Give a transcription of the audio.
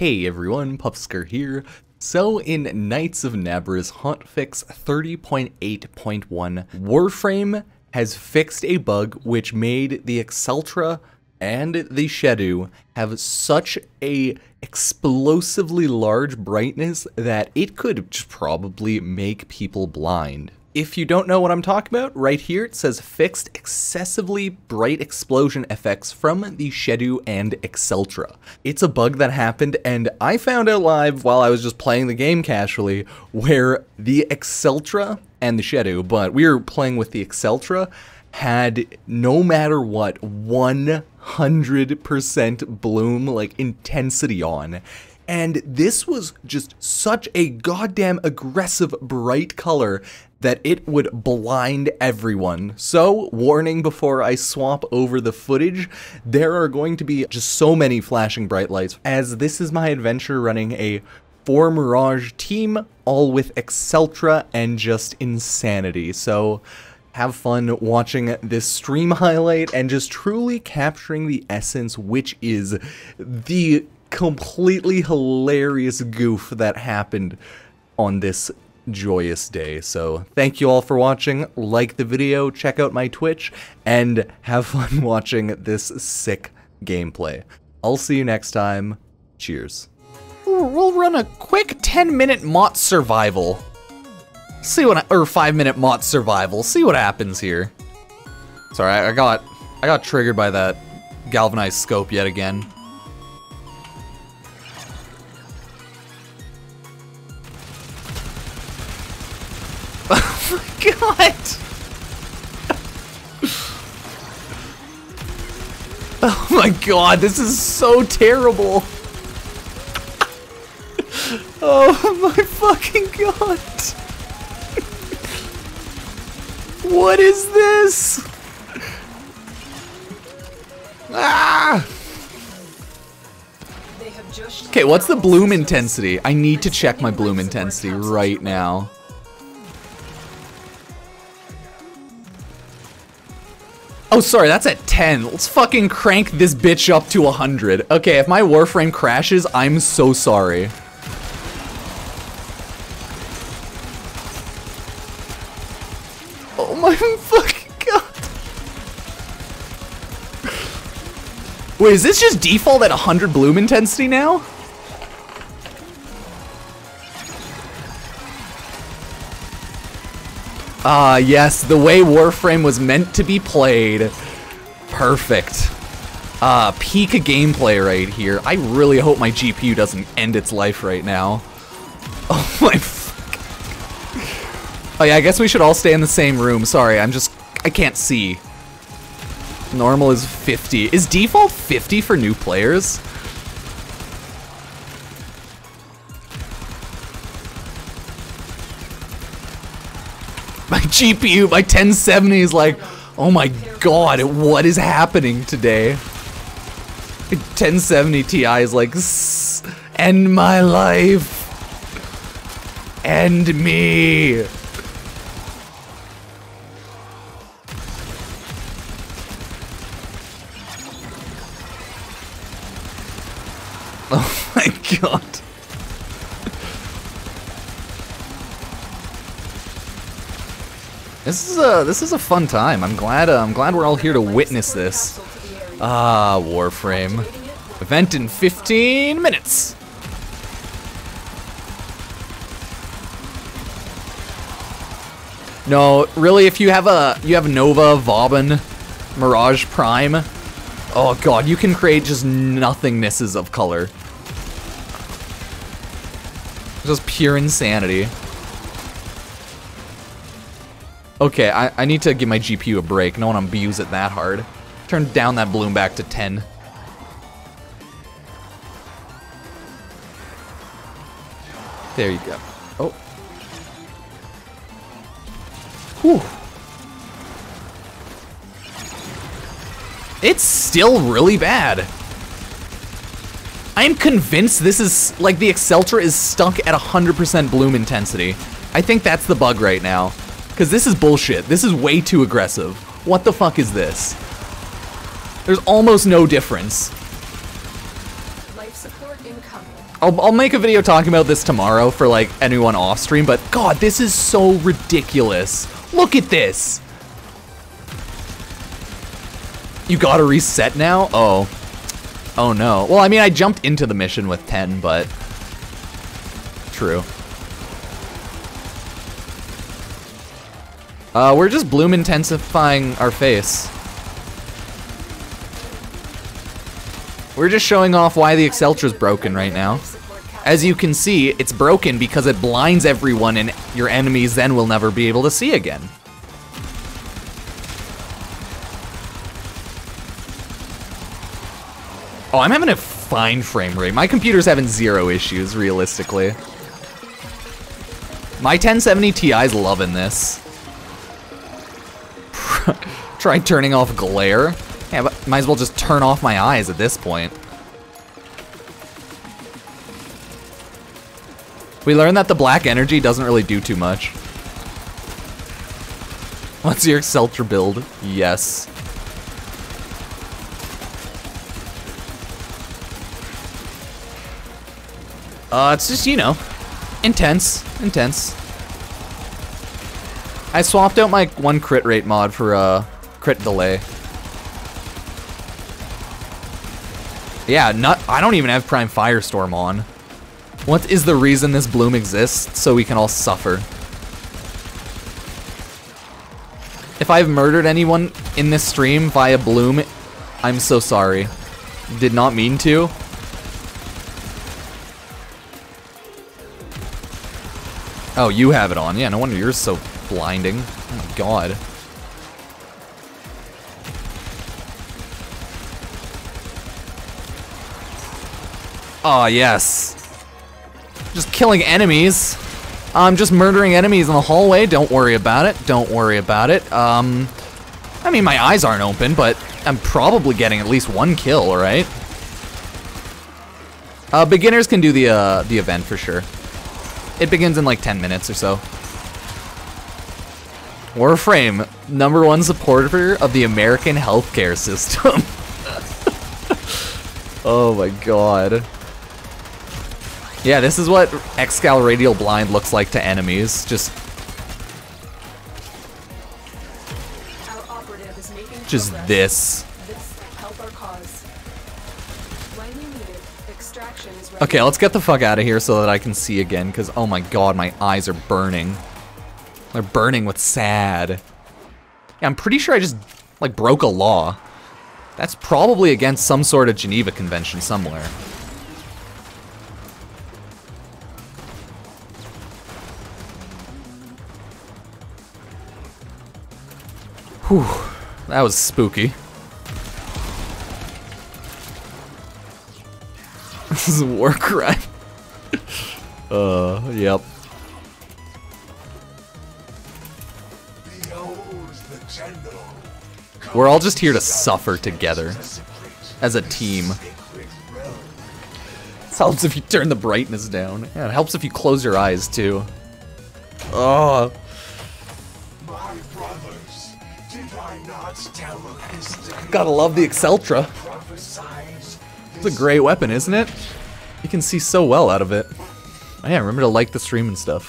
Hey everyone, Pupsker here. So in Nights of Naberus Hauntfix 30.8.1, Warframe has fixed a bug which made the Acceltra and the Shedu have such a explosively large brightness that it could just probably make people blind. If you don't know what I'm talking about, right here it says fixed excessively bright explosion effects from the Shedu and Acceltra. It's a bug that happened and I found out live while I was just playing the game casually, where the Acceltra and the Shedu, but we were playing with the Acceltra, had no matter what 100% bloom like intensity on. And this was just such a goddamn aggressive bright color that it would blind everyone. So, warning before I swap over the footage, there are going to be just so many flashing bright lights, as this is my adventure running a 4 Mirage team, all with Acceltra and just insanity. So, have fun watching this stream highlight and just truly capturing the essence, which is the completely hilarious goof that happened on this joyous day. So thank you all for watching, like the video, check out my Twitch, and have fun watching this sick gameplay. I'll see you next time. Cheers. Ooh, we'll run a quick 10-minute MOT survival. See what, or 5-minute MOT survival. See what happens here. Sorry, I got triggered by that galvanized scope yet again. God! Oh my god, this is so terrible! Oh my fucking god! What is this? Ah! Okay, what's the bloom intensity? I need to check my bloom intensity right now. Oh, sorry, that's at 10. Let's fucking crank this bitch up to 100. Okay, if my Warframe crashes, I'm so sorry. Oh my fucking god. Wait, is this just default at 100 bloom intensity now? Ah, yes, the way Warframe was meant to be played. Perfect. Peak gameplay right here. I really hope my GPU doesn't end its life right now. Oh my fuck. Oh yeah, I guess we should all stay in the same room. Sorry, I can't see. Normal is 50. Is default 50 for new players? GPU, my 1070 is like, oh my god, what is happening today? 1070 Ti is like, end my life. End me. Oh my god. This is a fun time. I'm glad we're all here to witness this. Ah, Warframe. Event in 15 minutes. No, really, if you have Nova, Vauban, Mirage Prime. Oh god, you can create just nothingnesses of color. Just pure insanity. Okay, I need to give my GPU a break. No one abuse it that hard. Turn down that bloom back to 10. There you go. Oh. Whew. It's still really bad. I'm convinced this is, like, the Acceltra is stuck at 100% bloom intensity. I think that's the bug right now. Because this is bullshit. This is way too aggressive. What the fuck is this? There's almost no difference. Life support incoming. I'll make a video talking about this tomorrow for like anyone off stream, but God, this is so ridiculous. Look at this. You gotta reset now? Oh. Oh no. Well, I mean, I jumped into the mission with 10, but true. We're just bloom intensifying our face. We're just showing off why the Acceltra's broken right now. As you can see, it's broken because it blinds everyone and your enemies then will never be able to see again. Oh, I'm having a fine frame rate. My computer's having zero issues, realistically. My 1070 Ti's loving this. Try turning off glare. Yeah, but might as well just turn off my eyes at this point. We learned that the black energy doesn't really do too much. What's your Acceltra build? Yes. It's just, you know, intense. I swapped out my one crit rate mod for crit delay. Yeah, I don't even have Prime Firestorm on. What is the reason this bloom exists? So we can all suffer. If I've murdered anyone in this stream via bloom, I'm so sorry. Did not mean to. Oh, you have it on. Yeah, no wonder you're so blinding. Oh my God. Oh, yes. Just killing enemies. I'm just murdering enemies in the hallway. Don't worry about it. I mean, my eyes aren't open, but I'm probably getting at least one kill, right? Beginners can do the event for sure. It begins in like 10 minutes or so. Warframe, #1 supporter of the American healthcare system. Oh my God. Yeah, this is what Excal Radial Blind looks like to enemies. Just this. Okay, let's get the fuck out of here so that I can see again, because oh my God, my eyes are burning. They're burning with sad. Yeah, I'm pretty sure I just like broke a law. That's probably against some sort of Geneva Convention somewhere. Whew, that was spooky. This is a war crime. Yep. We're all just here to suffer together. As a team. It helps if you turn the brightness down. Yeah, it helps if you close your eyes too. Oh. My brothers, did I not tell of this day? Gotta love the Acceltra. It's a great weapon, isn't it? You can see so well out of it. I remember to like the stream and stuff.